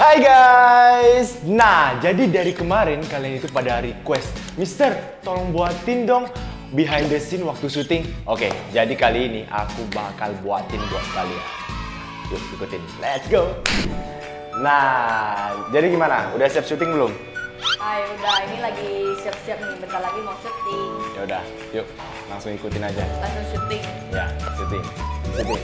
Hai guys! Nah, jadi dari kemarin kalian itu pada request, Mister, tolong buatin dong behind the scene waktu syuting. Oke, jadi kali ini aku bakal buatin buat kalian. Yuk, ikutin. Let's go! Nah, jadi gimana? Udah siap syuting belum? Hai, udah. Ini lagi siap-siap nih. Bentar lagi mau syuting. Ya udah, yuk. Langsung ikutin aja. Langsung syuting? Ya, syuting. Syuting.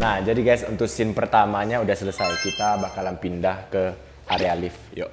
Nah, jadi guys, untuk scene pertamanya udah selesai. Kita bakalan pindah ke area lift. Yuk.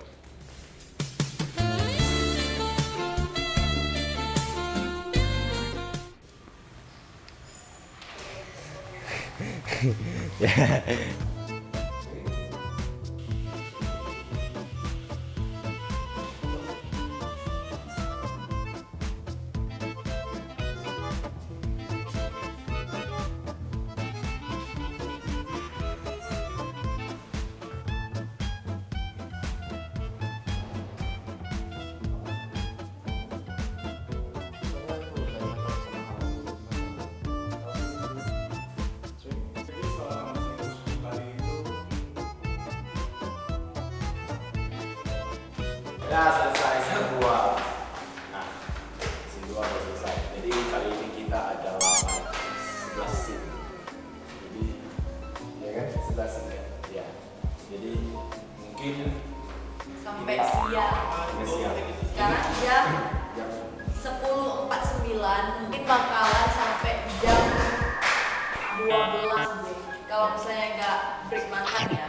Nah, selesai semua. Nah, scene 2 sudah selesai. Jadi kali ini kita ada 11 scene. Jadi, ya kan? 11 scene. Ya. Jadi mungkin sampai siang. Sekarang jam 10:49. Mungkin bakalan sampai jam 12 deh. Kalau misalnya nggak break makan ya.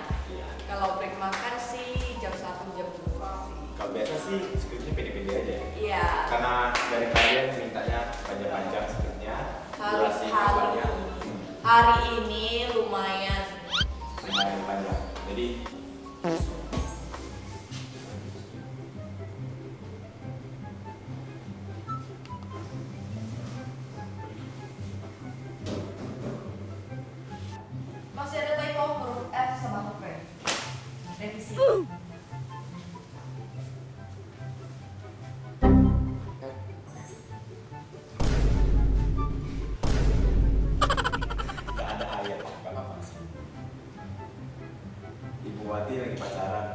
Kalau break makan sih jam 1 jam 2. Kalau biasa sih skripnya pede-pede aja. Iya. Karena dari kalian mintanya panjang-panjang skripnya. Hari ini lumayan panjang. Jadi masih ada typo huruf F sama huruf V. Revisi. Ibuwati lagi pacaran.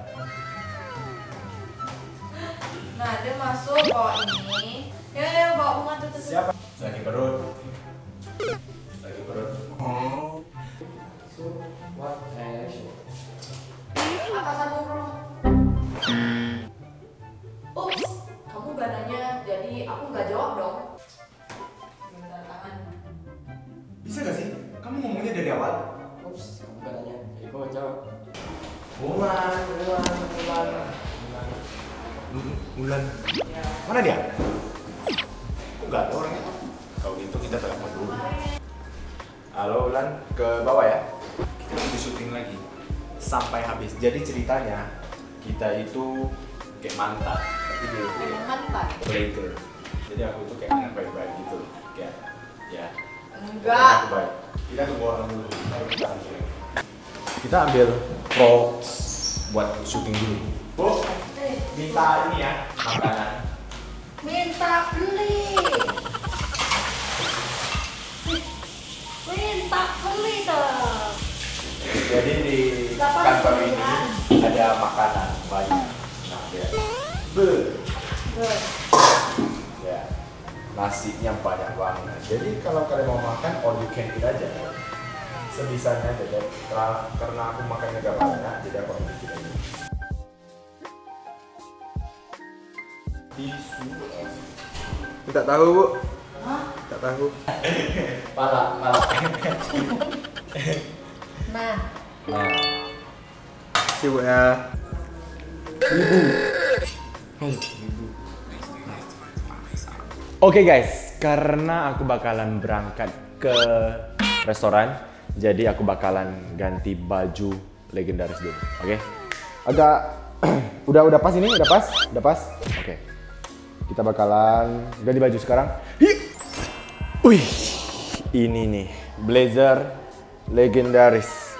Nah, dia masuk bawa ini. Ya, bawa bunga tuh. Siapa? Sakit perut. Oh. So what else? Atasan burung. Ups, kamu gak nanya, jadi aku gak jawab dong. Bentar, tangan. Bisa gak sih? Kamu ngomongnya dari awal. Ups, kamu gak nanya, jadi aku gak jawab. Bulan. Ya. Mana dia? Kok nggak ada orangnya? Kalau gitu kita telepon dulu. Halo Bulan, ke bawah ya. Kita lagi syuting lagi sampai habis. Jadi ceritanya kita itu kayak mantan. Tapi dia itu mantan. Playboy. Jadi aku itu kayak anak baik-baik gitu, kayak ya. Enggak. Kita ke bawah dulu. Kita ambil props buat syuting dulu. Bu, minta ini ya, makanan. Minta beli. Minta beli dong. Jadi di kantor ini ada makanan banyak. Nah, ya. Ya. Nasinya banyak banget. Jadi kalau kalian mau makan, all you can eat aja. Sebisanya aja, karena aku makannya gak banyak, jadi aku ambil tisu aja. Tisu? Tidak tahu, Bu. Hah? Tidak tahu. Pala. Nah. Si Bu ya. Ibu. Oke guys, karena aku bakalan berangkat ke restoran. Jadi aku bakalan ganti baju legendaris dulu, oke? Agak udah pas ini, udah pas. Oke. Kita bakalan ganti baju sekarang. Wih, ini nih blazer legendaris.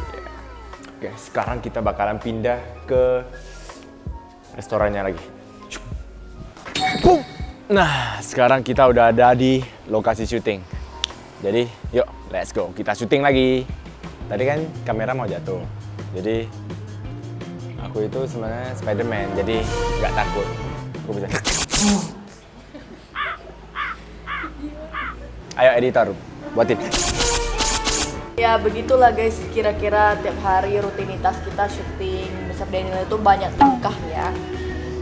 Oke, sekarang kita bakalan pindah ke restorannya lagi. Nah, sekarang kita udah ada di lokasi syuting. Jadi, yuk, let's go. Kita syuting lagi. Tadi kan kamera mau jatuh. Jadi, aku itu sebenarnya Spider-Man. Jadi, nggak takut. Aku bisa. Ayo, editor. Buatin. Ya, begitulah guys. Kira-kira tiap hari rutinitas kita syuting. Besar Daniel itu banyak tingkah ya.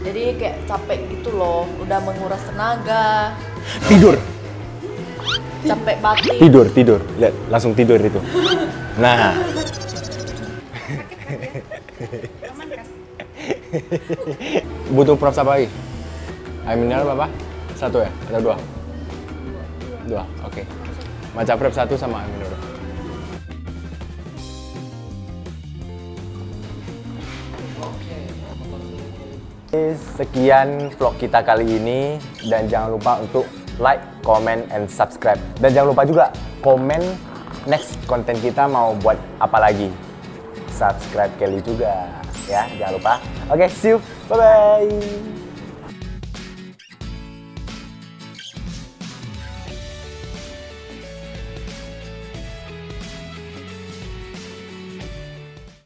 Jadi kayak capek gitu loh, udah menguras tenaga. Tidur. Capek batin. Tidur, tidur. Lihat, langsung tidur itu. Nah. Butuh props apa lagi? Air mineral apa? Satu ya? Atau dua? Dua, oke. Maca prep satu sama air mineral. Sekian vlog kita kali ini, dan jangan lupa untuk like, comment, and subscribe. Dan jangan lupa juga komen next konten kita mau buat apa lagi. Subscribe Kelly juga ya, jangan lupa. Oke, see you, bye-bye.